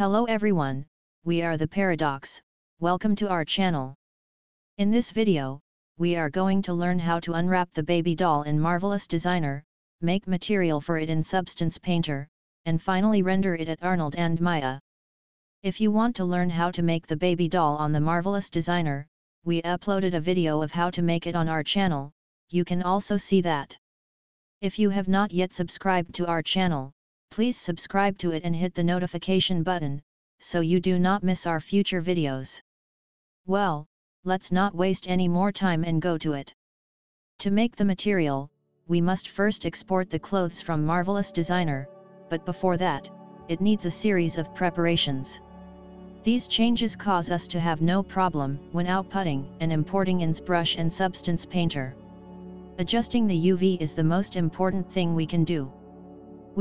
Hello everyone, we are the Paradoox, welcome to our channel. In this video, we are going to learn how to unwrap the baby doll in Marvelous Designer, make material for it in Substance Painter, and finally render it at Arnold and Maya. If you want to learn how to make the baby doll on the Marvelous Designer, we uploaded a video of how to make it on our channel, you can also see that. If you have not yet subscribed to our channel, please subscribe to it and hit the notification button, so you do not miss our future videos. Well, let's not waste any more time and go to it. To make the material, we must first export the clothes from Marvelous Designer, but before that, it needs a series of preparations. These changes cause us to have no problem when outputting and importing in ZBrush and Substance Painter. Adjusting the UV is the most important thing we can do.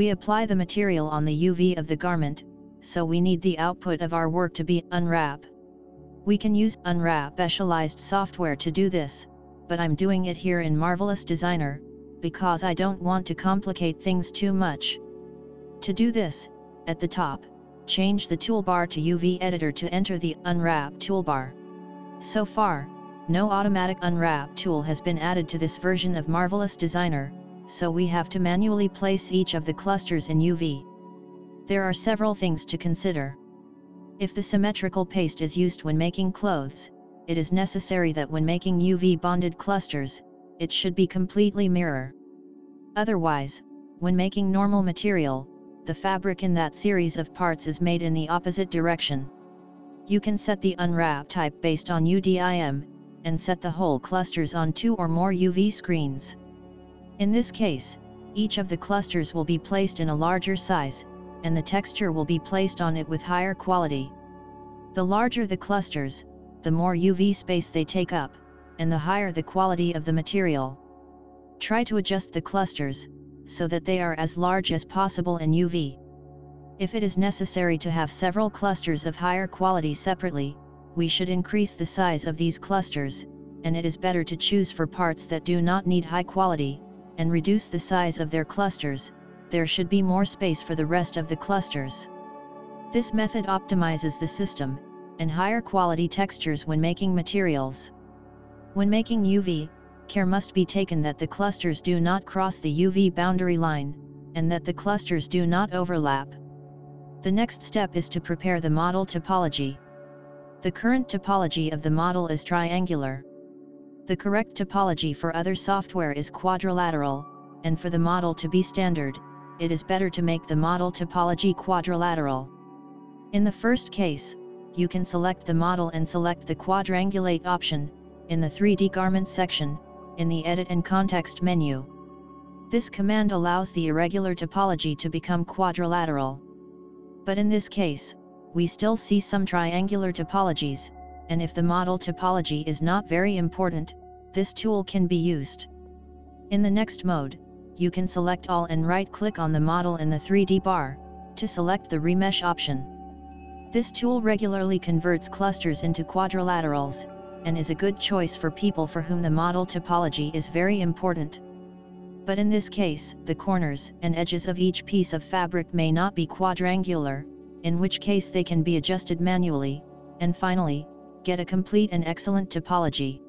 We apply the material on the UV of the garment, so we need the output of our work to be unwrap. We can use unwrap specialized software to do this, but I'm doing it here in Marvelous Designer, because I don't want to complicate things too much. To do this, at the top, change the toolbar to UV editor to enter the unwrap toolbar. So far, no automatic unwrap tool has been added to this version of Marvelous Designer, so we have to manually place each of the clusters in UV. There are several things to consider. If the symmetrical paste is used when making clothes, it is necessary that when making UV bonded clusters, it should be completely mirror. Otherwise, when making normal material, the fabric in that series of parts is made in the opposite direction. You can set the unwrap type based on UDIM, and set the whole clusters on 2 or more UV screens. In this case, each of the clusters will be placed in a larger size, and the texture will be placed on it with higher quality. The larger the clusters, the more UV space they take up, and the higher the quality of the material. Try to adjust the clusters, so that they are as large as possible in UV. If it is necessary to have several clusters of higher quality separately, we should increase the size of these clusters, and it is better to choose for parts that do not need high quality, and reduce the size of their clusters. There should be more space for the rest of the clusters. This method optimizes the system, and higher quality textures when making materials. When making UV, care must be taken that the clusters do not cross the UV boundary line, and that the clusters do not overlap. The next step is to prepare the model topology. The current topology of the model is triangular. The correct topology for other software is quadrilateral, and for the model to be standard, it is better to make the model topology quadrilateral. In the first case, you can select the model and select the quadrangulate option, in the 3D garment section, in the Edit and Context menu. This command allows the irregular topology to become quadrilateral. But in this case, we still see some triangular topologies, and if the model topology is not very important, this tool can be used. In the next mode, you can select all and right-click on the model in the 3D bar, to select the remesh option. This tool regularly converts clusters into quadrilaterals, and is a good choice for people for whom the model topology is very important. But in this case, the corners and edges of each piece of fabric may not be quadrangular, in which case they can be adjusted manually, and finally, get a complete and excellent topology.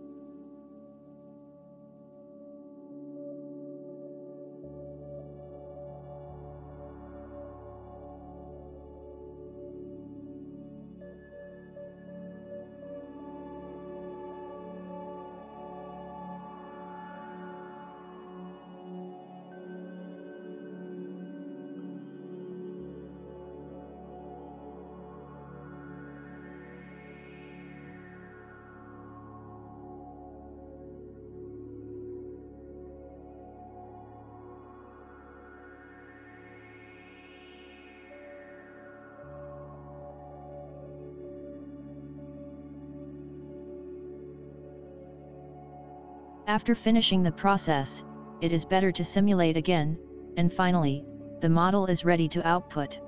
After finishing the process, it is better to simulate again, and finally, the model is ready to output.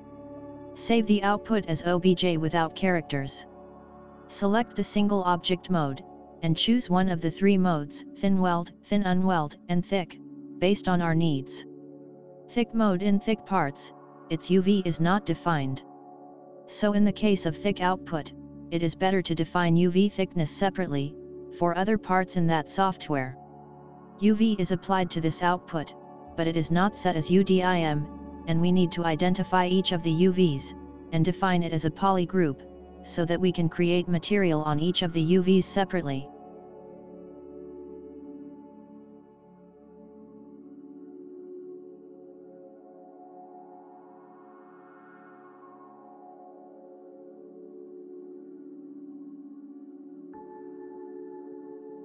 Save the output as OBJ without characters. Select the single object mode, and choose one of the 3 modes, thin weld, thin unweld, and thick, based on our needs. Thick mode in thick parts, its UV is not defined. So in the case of thick output, it is better to define UV thickness separately, for other parts in that software. UV is applied to this output, but it is not set as UDIM, and we need to identify each of the UVs, and define it as a poly group, so that we can create material on each of the UVs separately.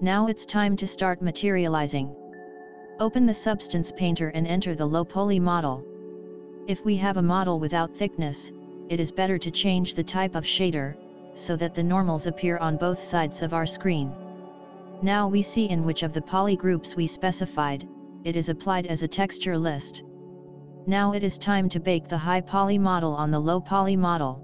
Now it's time to start materializing. Open the Substance Painter and enter the low poly model. If we have a model without thickness, it is better to change the type of shader, so that the normals appear on both sides of our screen. Now we see in which of the poly groups we specified, it is applied as a texture list. Now it is time to bake the high poly model on the low poly model.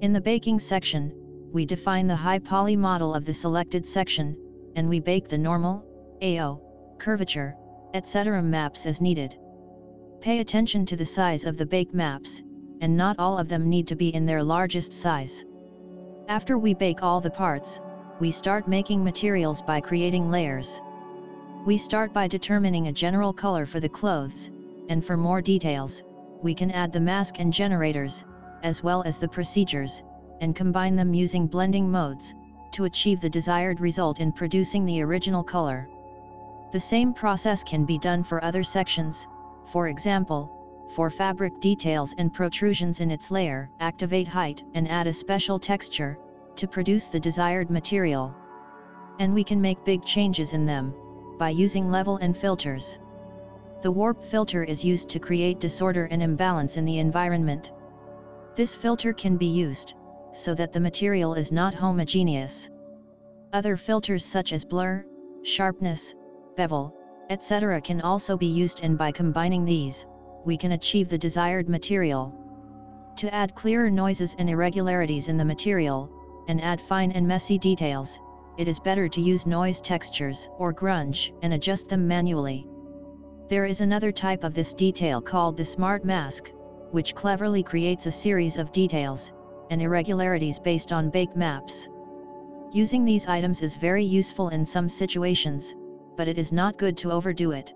In the baking section, we define the high poly model of the selected section, and we bake the normal, AO, curvature, etc. maps as needed. Pay attention to the size of the bake maps, and not all of them need to be in their largest size. After we bake all the parts, we start making materials by creating layers. We start by determining a general color for the clothes, and for more details, we can add the mask and generators, as well as the procedures, and combine them using blending modes, to achieve the desired result in producing the original color. The same process can be done for other sections, for example, for fabric details and protrusions in its layer, activate height and add a special texture, to produce the desired material. And we can make big changes in them, by using level and filters. The warp filter is used to create disorder and imbalance in the environment. This filter can be used, so that the material is not homogeneous. Other filters such as blur, sharpness, bevel, etc. can also be used, and by combining these, we can achieve the desired material. To add clearer noises and irregularities in the material, and add fine and messy details, it is better to use noise textures or grunge and adjust them manually. There is another type of this detail called the smart mask, which cleverly creates a series of details and irregularities based on bake maps. Using these items is very useful in some situations, but it is not good to overdo it.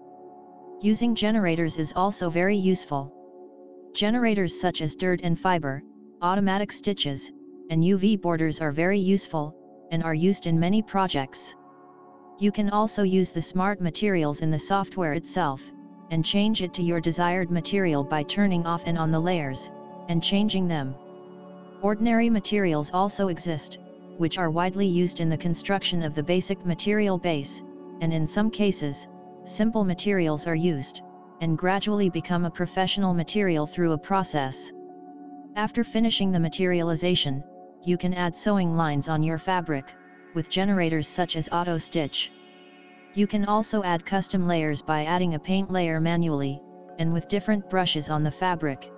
Using generators is also very useful. Generators such as dirt and fiber, automatic stitches, and UV borders are very useful, and are used in many projects. You can also use the smart materials in the software itself, and change it to your desired material by turning off and on the layers, and changing them. Ordinary materials also exist, which are widely used in the construction of the basic material base, and in some cases, simple materials are used, and gradually become a professional material through a process. After finishing the materialization, you can add sewing lines on your fabric, with generators such as auto stitch. You can also add custom layers by adding a paint layer manually, and with different brushes on the fabric.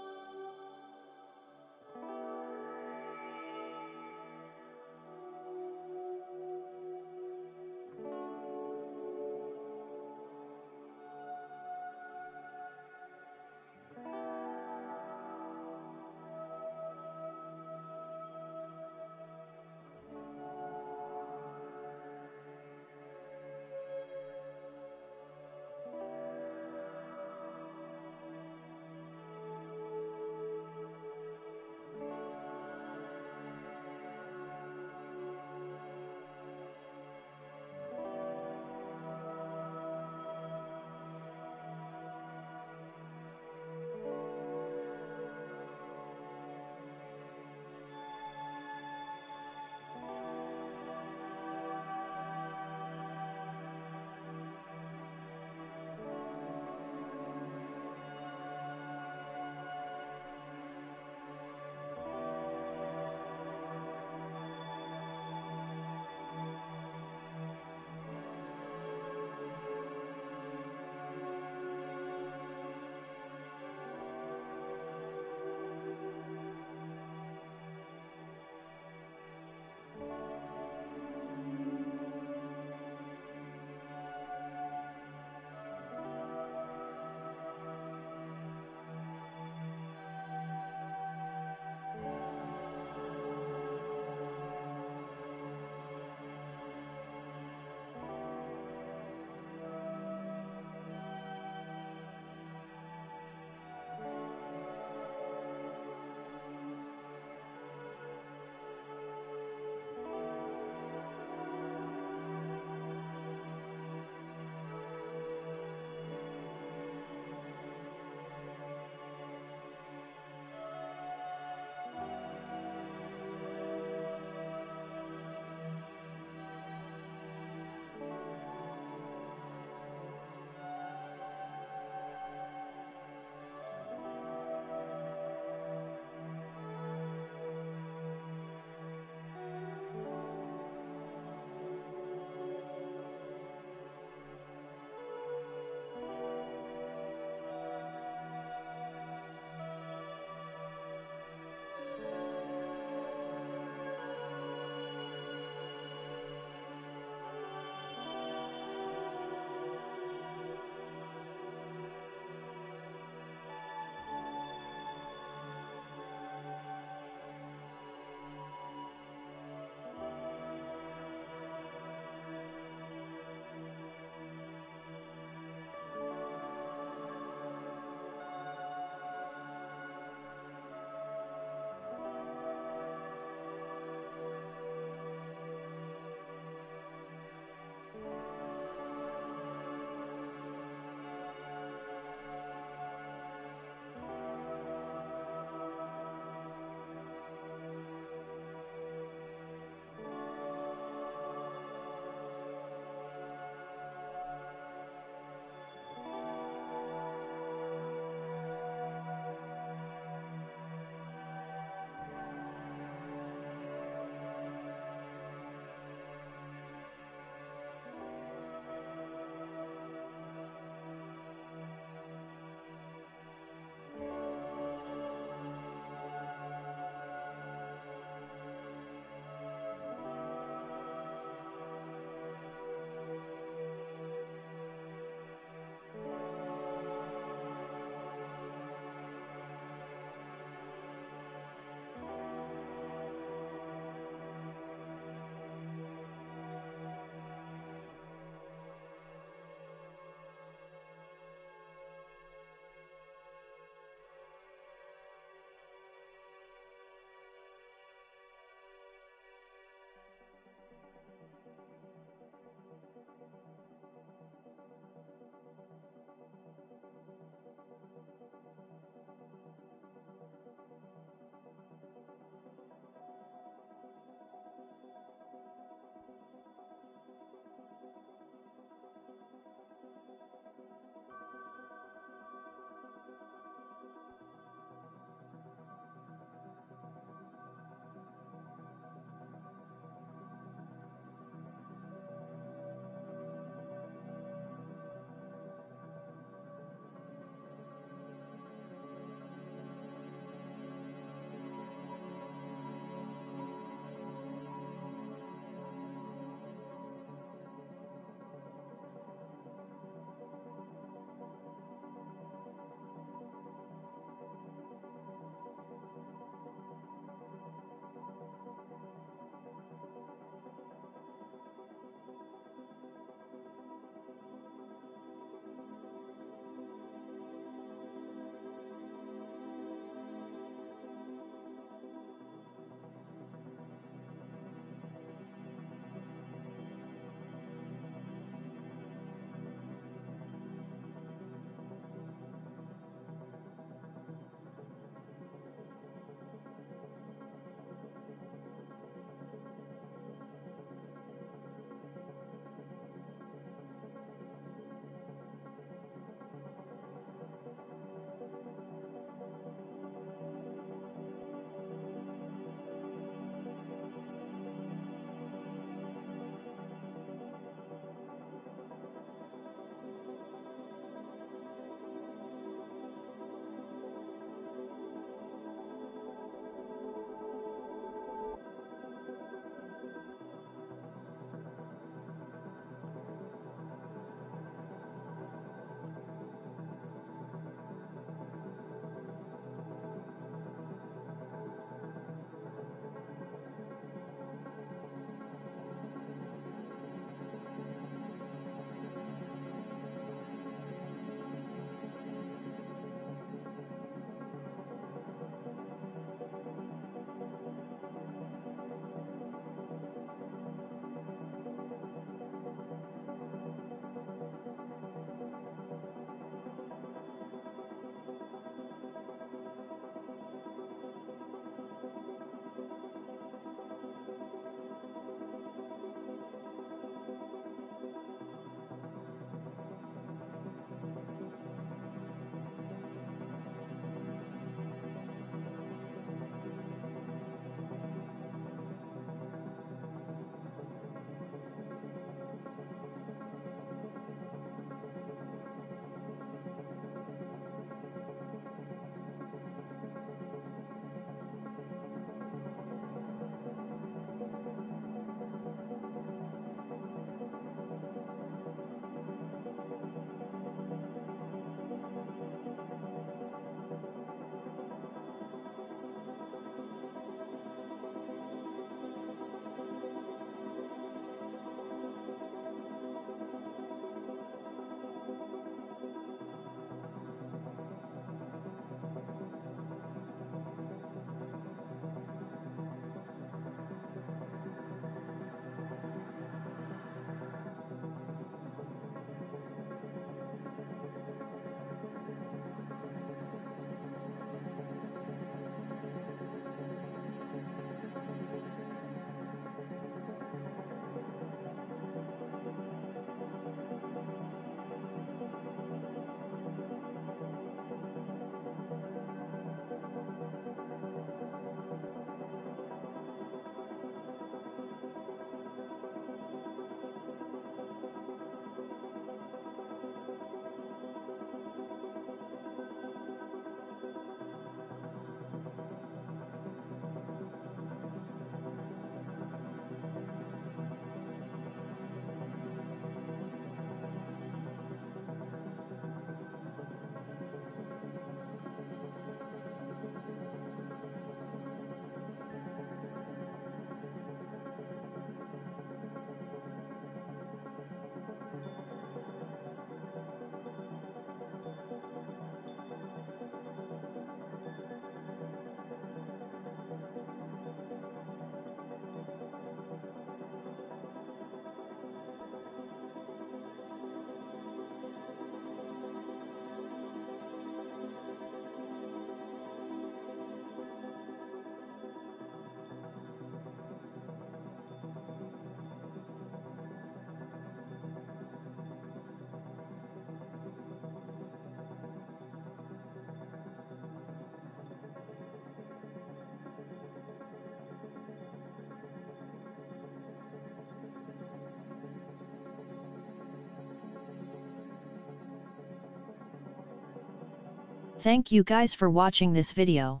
Thank you guys for watching this video.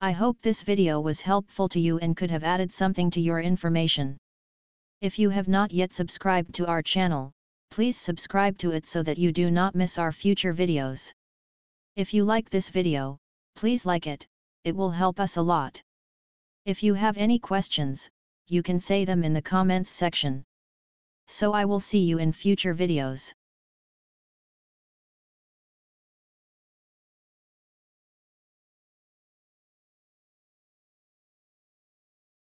I hope this video was helpful to you and could have added something to your information. If you have not yet subscribed to our channel, please subscribe to it so that you do not miss our future videos. If you like this video, please like it, it will help us a lot. If you have any questions, you can say them in the comments section. So I will see you in future videos.